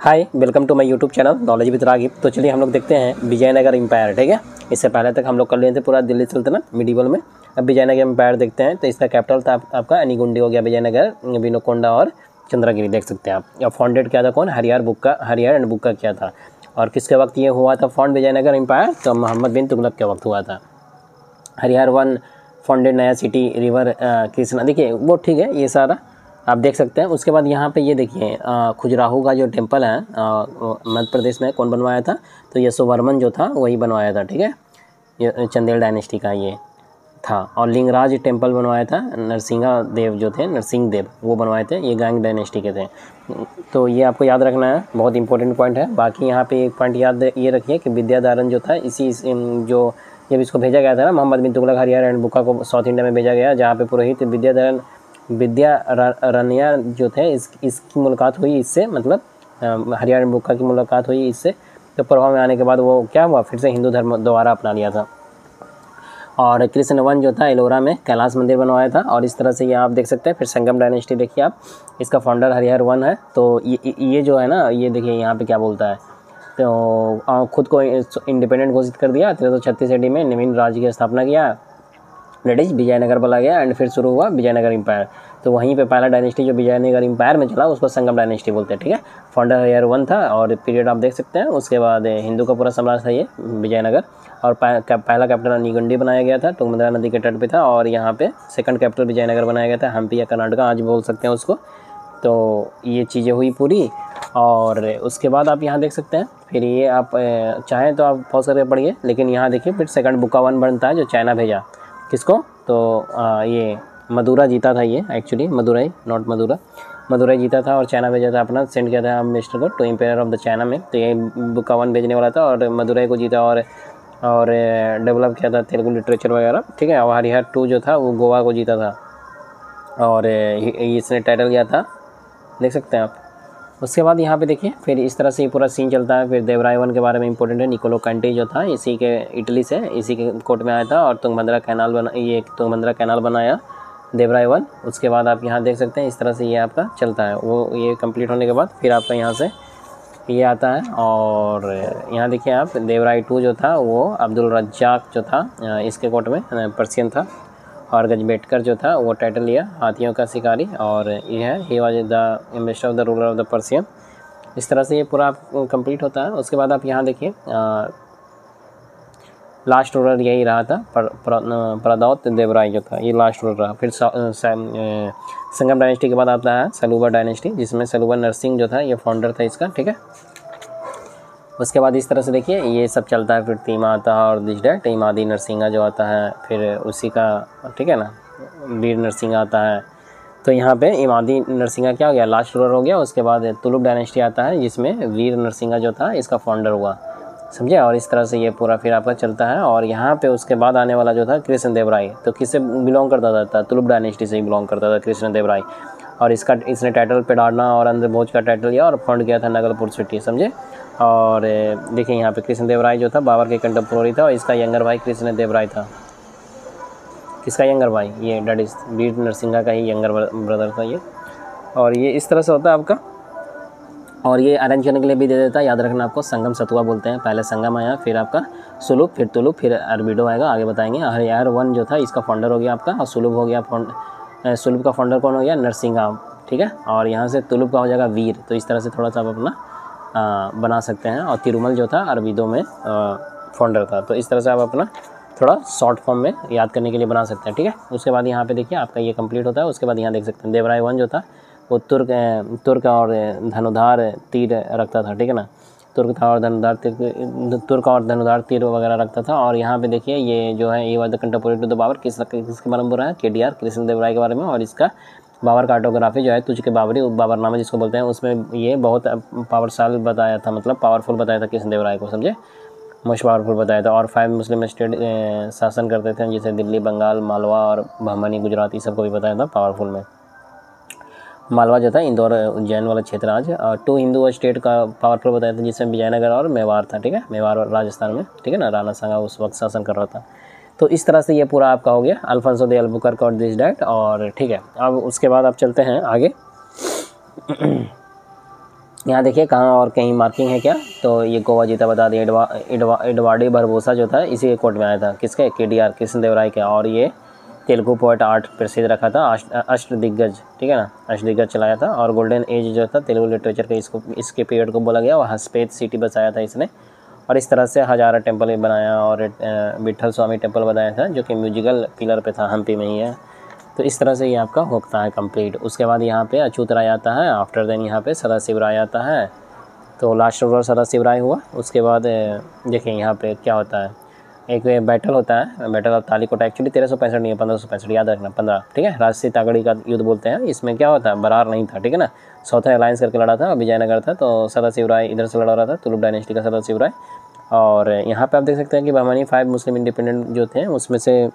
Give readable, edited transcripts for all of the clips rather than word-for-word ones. Hi welcome to my YouTube channel knowledge with Raghib. तो चलिए हम लोग देखते हैं विजयनगर एम्पायर, ठीक है। इससे पहले तक हम लोग कर लिए थे पूरा दिल्ली सल्तनत मिडीवल में। अब विजयनगर एम्पायर देखते हैं। तो इसका कैपिटल था आपका अनेगुंडी हो गया, विजयनगर, विनोकोंडा और चंद्रगिरी देख सकते हैं आप। और फाउंडेड किया था कौन, हरिहर एंड बुक्का किया था। और किसके वक्त ये हुआ था फाउंड विजयनगर एम्पायर, तो मोहम्मद बिन तुगलक के वक्त हुआ था। हरिहर वन फाउंडेड नया सिटी रिवर कृष्णा, देखिए वो ठीक है, ये सारा आप देख सकते हैं। उसके बाद यहाँ पे ये देखिए खजुराहो का जो टेम्पल है मध्य प्रदेश में, कौन बनवाया था, तो यशोवर्मन जो था वही बनवाया था, ठीक है। ये चंदेल डायनेस्टी का ये था। और लिंगराज टेम्पल बनवाया था नरसिंह देव वो बनवाए थे, ये गंगा डायनेस्टी के थे। तो ये आपको याद रखना है, बहुत इंपॉर्टेंट पॉइंट है। बाकी यहाँ पे एक पॉइंट याद ये रखिए कि विद्याधरण जो था इसी जो जब इसको भेजा गया था ना मोहम्मद बिन तुगलक हरियाणा एंड बुक्का को साउथ इंडिया में भेजा गया, जहाँ पे पुरोहित विद्यारण्य जो थे इसकी मुलाकात हुई इससे, मतलब हरियाणा बुक्का की मुलाकात हुई इससे। तो प्रभाव में आने के बाद वो क्या हुआ, फिर से हिंदू धर्म दोबारा अपना लिया था। और कृष्ण वन जो था एलोरा में कैलाश मंदिर बनवाया था। और इस तरह से ये आप देख सकते हैं। फिर संगम डायनेस्टी देखिए आप, इसका फाउंडर हरिहर वन है। तो ये जो है ना, ये देखिए यहाँ पे क्या बोलता है, तो खुद को इंडिपेंडेंट घोषित कर दिया। 1336 ईस्वी में नवीन राज्य की स्थापना किया, ब्रिटिश विजयनगर बोला गया। एंड फिर शुरू हुआ विजयनगर एम्पायर। तो वहीं पे पहला डायनेस्टी जो विजयनगर एम्पायर में चला उसको संगम डायनेस्टी बोलते हैं, ठीक है। फाउंडर हरिहर वन था और पीरियड आप देख सकते हैं। उसके बाद हिंदू का पूरा साम्राज्य था ये विजयनगर। और पहला कैपिटल अनेगुंडी बनाया गया था, तुंगभद्रा नदी के तट पर था। और यहाँ पर सेकेंड कैपिटल विजयनगर बनाया गया था, हम्पी या कर्नाटक आज बोल सकते हैं उसको। तो ये चीज़ें हुई पूरी। और उसके बाद आप यहाँ देख सकते हैं, फिर ये आप चाहें तो आप पॉज करके पढ़िए। लेकिन यहाँ देखिए फिर सेकंड बुक्का वन बनता है जो चाइना भेजा किसको, तो ये मदुरा जीता था, ये एक्चुअली मदुराई नॉट मदुरा, मदुराई जीता था। और चाइना भेजा था अपना, सेंड किया था मिस्टर को to empire of the China में। तो ये बुक्का वन भेजने वाला था और मदुराई को जीता और डेवलप किया था तेलुगु लिटरेचर वगैरह, ठीक है। और हरिहर टू जो था वो गोवा को जीता था और इसने टाइटल किया था, देख सकते हैं आप। उसके बाद यहाँ पे देखिए फिर इस तरह से ये पूरा सीन चलता है। फिर देवराय वन के बारे में इंपॉर्टेंट है, निकोलो कंटी जो था इसी के इटली से इसी के कोर्ट में आया था। और तुंगभद्रा कैनाल बनाया देवराय वन। उसके बाद आप यहाँ देख सकते हैं इस तरह से ये आपका चलता है। वो ये कंप्लीट होने के बाद फिर आपका यहाँ से ये आता है। और यहाँ देखिए आप देवराय टू जो था वो अब्दुल रज्जाक जो था इसके कोर्ट में, पर्सियन था। और गजबेटकर जो था वो टाइटल लिया, हाथियों का शिकारी। और ये है he was the ambassador of the ruler of the Persian. इस तरह से ये पूरा कंप्लीट होता है। उसके बाद आप यहाँ देखिए लास्ट रूलर यही रहा था, प्रदौत देवराय जो था ये लास्ट रूलर रहा। फिर संगम डायनेस्टी के बाद आता है सलूबा डायनेस्टी, जिसमें सलूबा नरसिंह जो था ये फाउंडर था इसका, ठीक है। उसके बाद इस तरह से देखिए ये सब चलता है। फिर टीम आता है और दिस डेट इमादी नरसिंहा जो आता है, फिर उसी का, ठीक है ना, वीर नरसिंहा आता है। तो यहाँ पे इमादी नरसिंहा क्या हो गया, लास्ट रूलर हो गया। उसके बाद तुलुप डायनेस्टी आता है जिसमें वीर नरसिंहा जो था इसका फाउंडर हुआ, समझे। और इस तरह से ये पूरा फिर आपका चलता है। और यहाँ पे उसके बाद आने वाला जो था कृष्ण देवराय, तो किससे बिलोंग करता था, तुलुप डायनेस्टी से ही बिलोंग करता था कृष्ण देवराय। और इसने टाइटल पेडारना और अंदर भोज का टाइटल लिया और फाउंड किया था नगलपुर सिटी, समझे। और देखिए यहाँ पे कृष्ण देवराय जो था बाबर के कंटेम्पोरेरी था और इसका यंगर भाई कृष्ण देवराय था। किसका यंगर भाई, ये डेट इज वीर नरसिंहा का ही यंगर ब्रदर था ये। और ये इस तरह से होता है आपका। और ये अरेंज करने के लिए भी दे देता है, याद रखना आपको। संगम सतुआ बोलते हैं, पहले संगम आया फिर आपका सुलुभ, फिर तुलुप, फिर अरविडो आएगा, आगे बताएंगे। हरिहर वन जो था इसका फाउंडर हो गया आपका, और सुलभ हो गया सुलभ का फाउंडर कौन हो गया, नरसिंहा, ठीक है। और यहाँ से तुलुप का हो जाएगा वीर। तो इस तरह से थोड़ा सा आप अपना बना सकते हैं। और तिरुमल जो था अरविदो में फाउंडर था। तो इस तरह से आप अपना थोड़ा शॉर्ट फॉर्म में याद करने के लिए बना सकते हैं, ठीक है। उसके बाद यहाँ पे देखिए आपका ये कंप्लीट होता है। उसके बाद यहाँ देख सकते हैं देवराय वन जो था वो तुर्क और धनुधार तीर रखता था, ठीक है ना, तुर्क और धनुधार तीर वगैरह रखता था। और यहाँ पे देखिए ये जो है ये वाद कंटेम्पोरेरी टू द बाबर, किसके बारे में बोल रहा है, KDR कृष्ण देवराय के बारे में। और इसका बाबर का ऑटोग्राफी जो है तुझ के बाबरी बाबरनामा जिसको बोलते हैं, उसमें ये बहुत पावरशाल बताया था, मतलब पावरफुल बताया था कृष्ण देवराय को, समझे, मोस्ट पावरफुल बताया था। और 5 मुस्लिम स्टेट शासन करते थे जैसे दिल्ली, बंगाल, मालवा और बहमनी, गुजरात, ये सबको भी बताया था पावरफुल में। मालवा जो था इंदौर उज्जैन वाला क्षेत्र आज। और 2 हिंदू स्टेट का पावरफुल बताया था जिसमें विजयनगर और मेवाड़ था, ठीक है, मेवाड़ राजस्थान में, ठीक है ना, राणा सांगा उस वक्त शासन कर रहा था। तो इस तरह से ये पूरा आपका हो गया अल्फांसो दे अल्बुकर्क और दिस डेट, और ठीक है। अब उसके बाद आप चलते हैं आगे। यहाँ देखिए कहाँ और कहीं मार्किंग है क्या, तो ये गोवा जीता बता दें। एडवार्डो बारबोसा जो था इसी के कोर्ट में आया था, किसके, केडीआर, कृष्ण देव राय के। और ये तेलुगु पोइट आर्ट प्रसिद्ध रखा था, अष्ट दिग्गज, ठीक है ना, अष्ट दिग्गज चलाया था। और गोल्डन एज जो था तेलुगु लिटरेचर के, इसको इसके पीरियड को बोला गया। और हसपेत सिटी बसाया था इसने। और इस तरह से हजारा टेम्पल भी बनाया और विठल स्वामी टेम्पल बनाया था जो कि म्यूजिकल पिलर पे था, हम्पी में ही है। तो इस तरह से ये आपका होता है कंप्लीट। उसके बाद यहाँ पे अच्युत राय आता है, आफ्टर देन यहाँ पे सदाशिव राय आता है, तो लास्ट रूलर सदाशिव राय हुआ। उसके बाद देखिए यहाँ पे क्या होता है, एक बैटल होता है, बैटल ऑफ तालीकोट। एक्चुअली 1365 नहीं है, 1565 याद रखना, 15, ठीक है। राजसी तागड़ी का युद्ध बोलते हैं। इसमें क्या होता है, बरार नहीं था, ठीक है ना, साउथर्न अलायंस करके लड़ा था, विजयनगर था। तो सदाशिव राय इधर से लड़ा रहा था, तुलुप डायनेस्टी का सदाशिव राय। और यहाँ पे आप देख सकते हैं कि बहमानी 5 मुस्लिम इंडिपेंडेंट जो थे उसमें से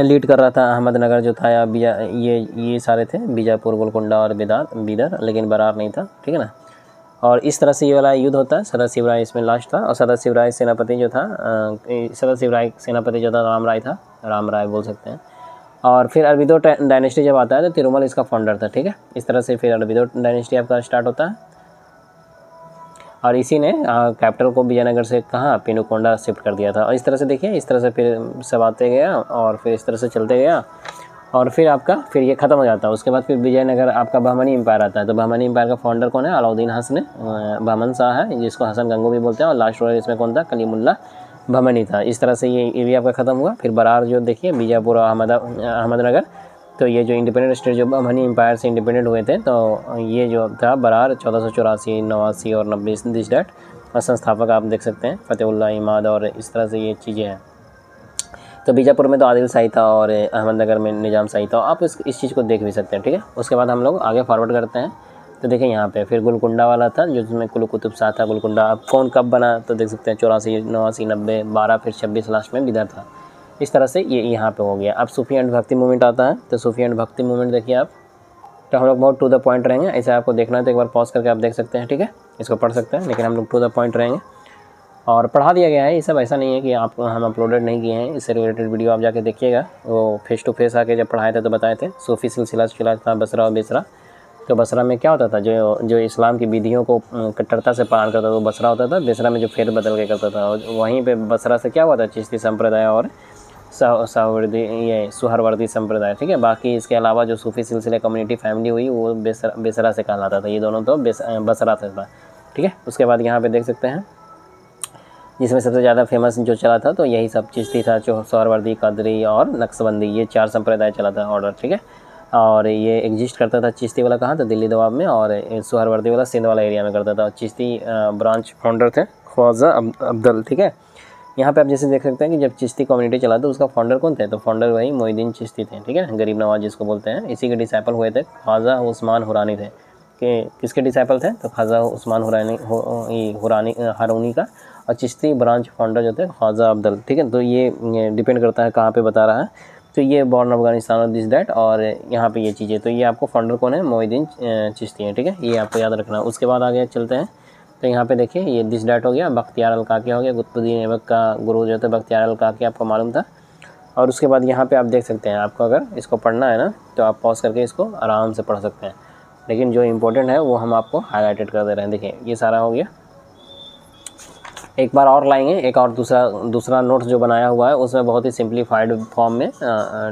लीड कर रहा था अहमदनगर जो था, या ये सारे थे, बीजापुर, गोलकोंडा और बीदर, लेकिन बरार नहीं था, ठीक है ना। और इस तरह से ये वाला युद्ध होता है। सदाशिव राय इसमें लास्ट था। और सदाशिव राय सेनापति जो था राम राय बोल सकते हैं। और फिर अरविदो डायनेस्टी जब आता है तो तिरुमल इसका फाउंडर था, ठीक है। इस तरह से फिर अरविदो डायनेस्टी आपका स्टार्ट होता है। और इसी ने कैपिटल को विजयनगर से कहाँ, पेनुकोंडा शिफ्ट कर दिया था। और इस तरह से देखिए, इस तरह से फिर सब आते गया और फिर इस तरह से चलते गया। और फिर आपका फिर ये ख़त्म हो जाता है। उसके बाद फिर विजयनगर आपका बहमनी एम्पायर आता है। तो बहमनी एम्पायर का फाउंडर कौन है, अलाउद्दीन हसन, बहमन शाह है, जिसको हसन गंगू भी बोलते हैं। और लास्ट रूलर इसमें कौन था, कलीमुल्ला बहमनी था। इस तरह से ये एरिया आपका ख़त्म हुआ। फिर बरार जो देखिए, बीजापुर और अहमदनगर, तो ये जो इंडिपेंडेंट स्टेट जो बहमनी एम्पायर से इंडिपेंडेंट हुए थे, तो ये जो था बरार 1484, 89 और 90 दिस डेट। और संस्थापक आप देख सकते हैं फतेहुल्ला इमाद, और इस तरह से ये चीज़ें हैं। तो बीजापुर में तो आदिल शाही था और अहमदनगर में निजाम शाही था। आप इस चीज़ को देख भी सकते हैं, ठीक है। उसके बाद हम लोग आगे फॉरवर्ड करते हैं। तो देखिए यहाँ पे फिर गोलकुंडा वाला था, जिसमें कुलू कुतुब शाह था। गोलकुंडा अब कौन कब बना, तो देख सकते हैं 84, 89, 90, 12, फिर 26 लास्ट में बिदर था। इस तरह से ये यहाँ पे हो गया। अब सूफी एंड भक्ति मूवमेंट आता है। तो सूफी एंड भक्ति मूवमेंट देखिए आप, तो हम लोग बहुत टू द पॉइंट रहेंगे। ऐसे आपको देखना है तो एक बार पॉज करके आप देख सकते हैं, ठीक है, इसको पढ़ सकते हैं। लेकिन हम लोग टू द पॉइंट रहेंगे और पढ़ा दिया गया है ये सब। ऐसा नहीं है कि आप हम अपलोडेड नहीं किए हैं, इससे रिलेटेड वीडियो आप जाके देखिएगा। वो फेस टू फेस आके जब पढ़ाए थे तो बताए थे। सूफी सिलसिला चला था बसरा और बेसरा। तो बसरा में क्या होता था, जो इस्लाम की विधियों को कट्टरता से पालन करता था वो बसरा होता था। बेसरा में जो फेर बदल के करता था, वहीं पर बसरा से क्या हुआ था, चिश्ती संप्रदाय और सुहरवर्दी संप्रदाय, ठीक है। बाकी इसके अलावा जो सूफी सिलसिले कम्युनिटी फैमिली हुई वो बेसरा से कहलाता था। ये दोनों तो बसरा से था, ठीक है। उसके बाद यहाँ पे देख सकते हैं जिसमें सबसे ज़्यादा फेमस जो चला था तो यही सब चिश्ती था, सुहरवर्दी, कादरी और नक्शबंदी, ये 4 संप्रदाय चला था ऑर्डर, ठीक है। और ये एग्जिस्ट करता था, चिश्ती वाला कहाँ था, दिल्ली दवाब में, और सुहरवर्दी वाला सिंध वाला एरिया में करता था। और चिश्ती ब्रांच फाउंडर थे ख्वाजा अब्दल, ठीक है। यहाँ पे आप जैसे देख सकते हैं कि जब चिश्ती कम्युनिटी चला था उसका फाउंडर कौन थे, तो फाउंडर वही मोइनुद्दीन चिश्ती थे, ठीक है, गरीब नवाज जिसको बोलते हैं। इसी के डिसाइपल हुए थे, ख्वाजा उस्मान हुरानी थे। कि किसके डिसाइपल थे, तो ख्वाजा उस्मान हारूनी का। और चिश्ती ब्रांच फाउंडर जो थे ख्वाजा अब्दल, ठीक है। तो ये डिपेंड करता है कहाँ पर बता रहा है। तो ये बॉर्न अफगानिस्तान और दिस डैट, और यहाँ पर ये चीज़ें। तो ये आपको फाउंडर कौन है, मोइनुद्दीन चिश्ती है, ठीक है, ये आपको याद रखना। उसके बाद आगे चलते हैं। तो यहाँ पे देखिए ये दिस डेट हो गया, बख्तियार अल काकी हो गया, कुतुबुद्दीन ऐबक का गुरु जो था बख्तियार अल काकी आपको मालूम था। और उसके बाद यहाँ पे आप देख सकते हैं, आपको अगर इसको पढ़ना है ना तो आप पॉज करके इसको आराम से पढ़ सकते हैं, लेकिन जो इम्पोर्टेंट है वो हम आपको हाईलाइटेड कर दे रहे हैं। देखिए ये सारा हो गया, एक बार और लाएंगे एक और दूसरा नोट्स जो बनाया हुआ है उसमें बहुत ही सिंप्लीफाइड फॉर्म में,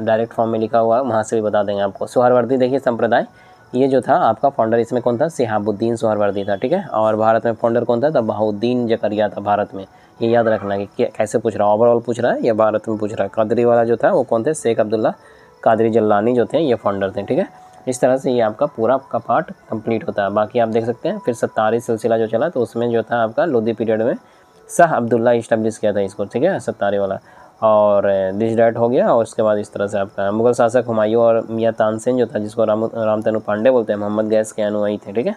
डायरेक्ट फॉर्म में लिखा हुआ है, वहाँ से भी बता देंगे आपको। सुहरवर्दी देखिए संप्रदाय, ये जो था आपका फाउंडर इसमें कौन था, सिहाबुद्दीन सुहरवर्दी था, ठीक है। और भारत में फाउंडर कौन था, तो बहाउद्दीन जकरिया था भारत में। ये याद रखना कि कैसे पूछ रहा है, ओवरऑल पूछ रहा है या भारत में पूछ रहा है। कादरी वाला जो था वो कौन थे, शेख अब्दुल्ला कादरी जल्लानी जो थे, ये फाउंडर थे, ठीक है। इस तरह से ये आपका पूरा का पार्ट कंप्लीट होता है। बाकी आप देख सकते हैं फिर 17 सिलसिला जो चला तो उसमें जो था आपका लोधी पीरियड में शाह अब्दुल्ला इस्टेब्लिश किया था इसको, ठीक है, 17 वाला। और दिस डेट हो गया। और उसके बाद इस तरह से आपका मुगल शासक हुमायूं और मियां तानसेन जो था, जिसको रामतनु पांडे बोलते हैं, मोहम्मद गैस के अनुयायी थे, ठीक है।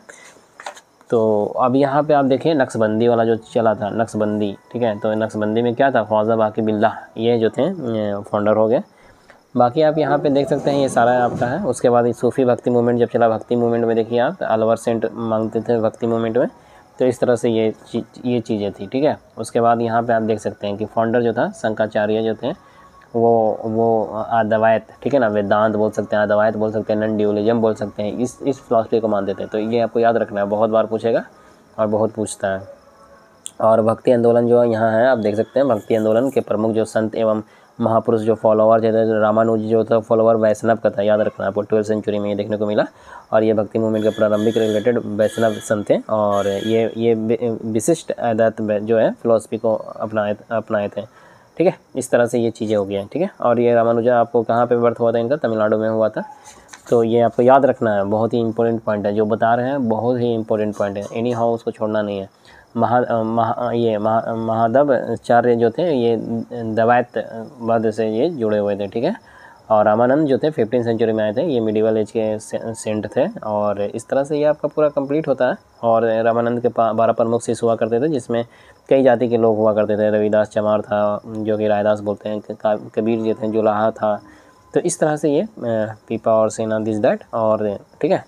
तो अब यहाँ पे आप देखें नक्शबंदी वाला जो चला था, नक्शबंदी, ठीक है। तो नक्शबंदी में क्या था, ख्वाजा बाकी बिल्ला, ये जो थे फाउंडर हो गए। बाकी आप यहाँ पे देख सकते हैं ये सारा आपका है। उसके बाद सूफ़ी भक्ति मूवमेंट जब चला, भक्ति मूवमेंट में देखिए आप अलवर सेंट मांगते थे भक्ति मूवमेंट में। तो इस तरह से ये चीज़ें थी, ठीक है। उसके बाद यहाँ पे आप देख सकते हैं कि फाउंडर जो था शंकराचार्य जो थे, वो आदवायत, ठीक है ना, वेदांत बोल सकते हैं, आदवायत बोल सकते हैं, नॉन ड्यूअलिज्म बोल सकते हैं, इस फिलॉसफी को मान देते हैं। तो ये आपको याद रखना है, बहुत बार पूछेगा और बहुत पूछता है। और भक्ति आंदोलन जो यहाँ है आप देख सकते हैं, भक्ति आंदोलन के प्रमुख जो संत एवं महापुरुष जो फॉलोअर थे, रामानुज जो था फॉलोअर वैष्णव का था, याद रखना आपको 12वीं सेंचुरी में ये देखने को मिला। और ये भक्ति मूवमेंट के प्रारंभिक रिलेटेड वैष्णव संत थे और ये विशिष्ट आदत जो है फिलॉसफी को अपनाए थे, ठीक है। इस तरह से ये चीज़ें हो गई हैं, ठीक है। और ये रामानुजा आपको कहाँ पे बर्थ हुआ था इनका, तमिलनाडु में हुआ था। तो ये आपको याद रखना है, बहुत ही इंपॉर्टेंट पॉइंट है जो बता रहे हैं, बहुत ही इंपॉर्टेंट पॉइंट है, एनी हाउ उसको छोड़ना नहीं है। महादेवाचार्य जो थे ये दवायतवाद से ये जुड़े हुए थे, ठीक है। और रामानंद जो थे 15वीं सेंचुरी में आए थे, ये मिडिवल एज के सेंट थे। और इस तरह से ये आपका पूरा कंप्लीट होता है। और रामानंद के 12 प्रमुख शिष्य हुआ करते थे जिसमें कई जाति के लोग हुआ करते थे। रविदास चमार था जो कि रायदास बोलते हैं, कबीर जी थे जुलाहा था। तो इस तरह से ये पीपा और सेना दिस दैट, और ठीक है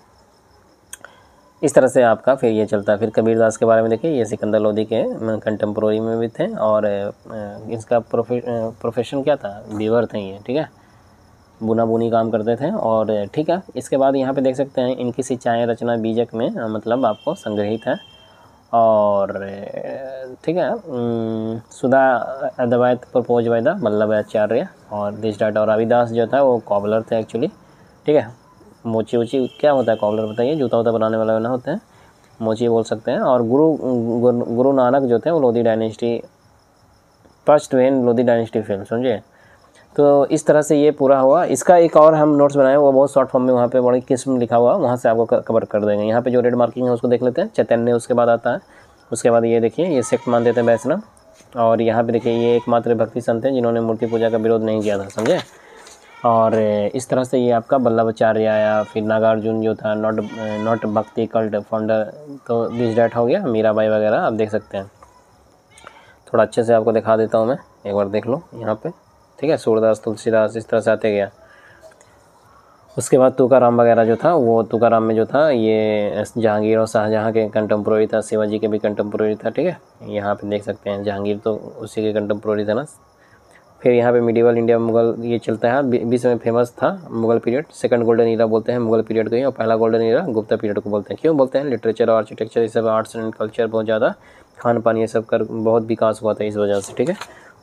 इस तरह से आपका फिर ये चलता है। फिर कबीरदास के बारे में देखिए, ये सिकंदर लोधी के कंटेम्प्रोरी में भी थे और इसका प्रोफेशन क्या था, वीवर थे ये, ठीक है, बुना बुनी काम करते थे। और ठीक है इसके बाद यहाँ पे देख सकते हैं इनकी सिंचाएँ रचना बीजक में मतलब आपको संग्रहित है। और ठीक है Shuddha Advaita propose by the Vallabhacharya और दिस डाटा। और रविदास जो था वो कॉबलर थे एक्चुअली, ठीक है। मोची उची क्या होता है कॉबलर, बताइए, जूता उता बनाने वाला ना होते हैं, मोची बोल सकते हैं। और गुरु नानक जो थे वो Lodhi dynasty, first when Lodhi dynasty fail, समझे। तो इस तरह से ये पूरा हुआ। इसका एक और हम नोट्स बनाए, वो बहुत शॉर्ट फॉर्म में वहाँ पे बड़ी किस्म लिखा हुआ, वहाँ से आपको कवर कर देंगे। यहाँ पे जो रेड मार्किंग है उसको देख लेते हैं। चैतन्य उसके बाद आता है, उसके बाद ये देखिए ये सेक्ट मान देते हैं वैष्णव। और यहाँ पे देखिए ये एकमात्र भक्ति संत हैं जिन्होंने मूर्ति पूजा का विरोध नहीं किया था, समझे। और इस तरह से ये आपका वल्लभाचार्य आया। फिर नागार्जुन जो था नॉट भक्ति कल्ट फाउंडर, तो दिस डैट हो गया। मीराबाई वगैरह आप देख सकते हैं, थोड़ा अच्छे से आपको दिखा देता हूँ मैं, एक बार देख लो यहाँ पर, ठीक है। सूरदास, तुलसीदास, इस तरह से आते गया। उसके बाद तुकाराम वगैरह जो था वो तुकाराम में जो था ये जहांगीर और शाहजहाँ के कंटेम्प्रोरी था, शिवाजी के भी कंटेम्प्रोरी था, ठीक है। यहाँ पे देख सकते हैं जहांगीर तो उसी के कंटेम्प्रोरी था ना। फिर यहाँ पे मिडिवल इंडिया मुगल ये चलता है, बीच में फेमस था Mughal period. Second golden era बोलते हैं मुगल पीरियड को ही, और पहला गोल्डन ईरा गुप्ता पीरियड को बोलते हैं। क्यों बोलते हैं, लिटरेचर और आर्किटेक्चर ये सब, आर्ट्स एंड कल्चर बहुत ज़्यादा, खान पान ये सब कर बहुत विकास हुआ था इस वजह से, ठीक है,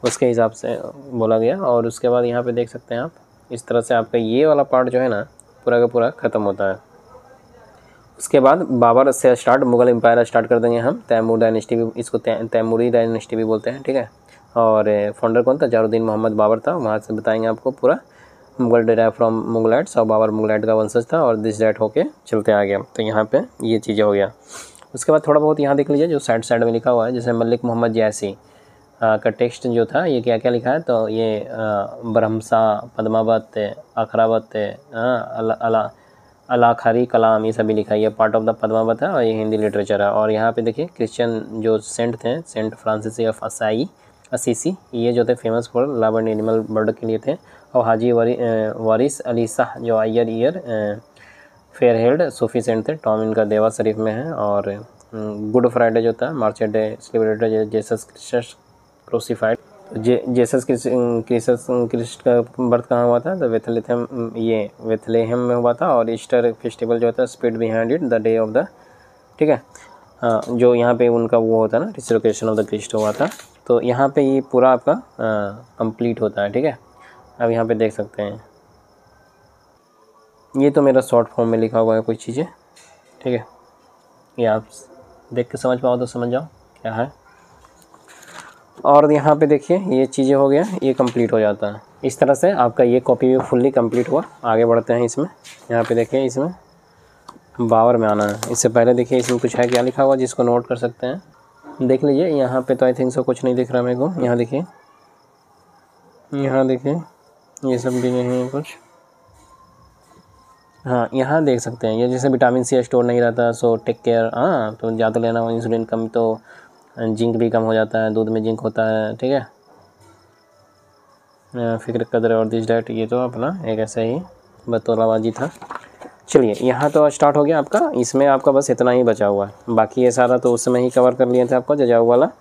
उसके हिसाब से बोला गया। और उसके बाद यहाँ पे देख सकते हैं आप, इस तरह से आपका ये वाला पार्ट जो है ना पूरा का पूरा ख़त्म होता है। उसके बाद बाबर से स्टार्ट मुगल एम्पायर स्टार्ट कर देंगे हम। तैमूर डायनेस्टी भी, इसको तैमूरी डायनेस्टी भी बोलते हैं, ठीक है। और फाउंडर कौन था, जलालुद्दीन मोहम्मद बाबर था। वहाँ से बताएंगे आपको पूरा मुगल डेरा फ्रॉम मुगलाइट्स, और बाबर मुगलाइट का वंशज था। और दिस डैट होके चलते आ गया। तो यहाँ पर ये चीज़ें हो गया। उसके बाद थोड़ा बहुत यहाँ देख लीजिए जो साइड साइड में लिखा हुआ है, जैसे मलिक मोहम्मद जैसी का टेक्स्ट जो था ये क्या क्या लिखा है, तो ये ब्रह्मसा, पद्मावत, अखरावत, अलाखारी कलाम, ये सभी लिखा है। ये पार्ट ऑफ द पद्मावत है और ये हिंदी लिटरेचर है। और यहाँ पे देखिए क्रिश्चियन जो सेंट थे, सेंट फ्रांसिस ऑफ असीसी, ये जो थे famous for love and animal bird के लिए थे। और हाजी वारिस अली शाह जो आयर year fair held Sufi saint थे। टॉम इनका देवा शरीफ में है। और गुड फ्राइडे जो था मार्चेट day celebrated Jesus Christ crucified, Jesus Christ का बर्थ कहाँ हुआ था, तो वेथलेहम में हुआ था। और ईस्टर फेस्टिवल जो था speed behind it the day of the, ठीक है, जो यहाँ पे उनका वो होता है ना रिसरेक्शन ऑफ द क्रिस्ट हुआ था। तो यहाँ पे ये पूरा आपका कंप्लीट होता है, ठीक है। अब यहाँ पे देख सकते हैं ये तो मेरा शॉर्ट फॉर्म में लिखा हुआ है कुछ चीज़ें, ठीक है, ये आप देख के समझ पाओ तो समझ जाओ क्या है। और यहाँ पे देखिए ये चीज़ें हो गया, ये कंप्लीट हो जाता है। इस तरह से आपका ये कॉपी भी फुल्ली कंप्लीट हुआ। आगे बढ़ते हैं इसमें, यहाँ पे देखिए इसमें बाबर में आना है। इससे पहले देखिए इसमें कुछ है क्या लिखा हुआ जिसको नोट कर सकते हैं, देख लीजिए। यहाँ पे तो आई थिंक सो कुछ नहीं दिख रहा मेरे को। यहाँ देखिए, यहाँ देखिए ये सब भी नहीं है कुछ। हाँ, यहाँ देख सकते हैं ये जैसे विटामिन सी स्टोर नहीं रहता, सो टेक केयर, हाँ तो ज़्यादा लेना हो, इंसुलिन कम तो जिंक भी कम हो जाता है, दूध में जिंक होता है, ठीक है, फिक्र कदर और दिस डाइट, ये तो अपना एक ऐसा ही बतौलाबाजी था। चलिए यहाँ तो स्टार्ट हो गया आपका, इसमें आपका बस इतना ही बचा हुआ है, बाकी ये सारा तो उस समय ही कवर कर लिए थे आपको जजाऊ वाला।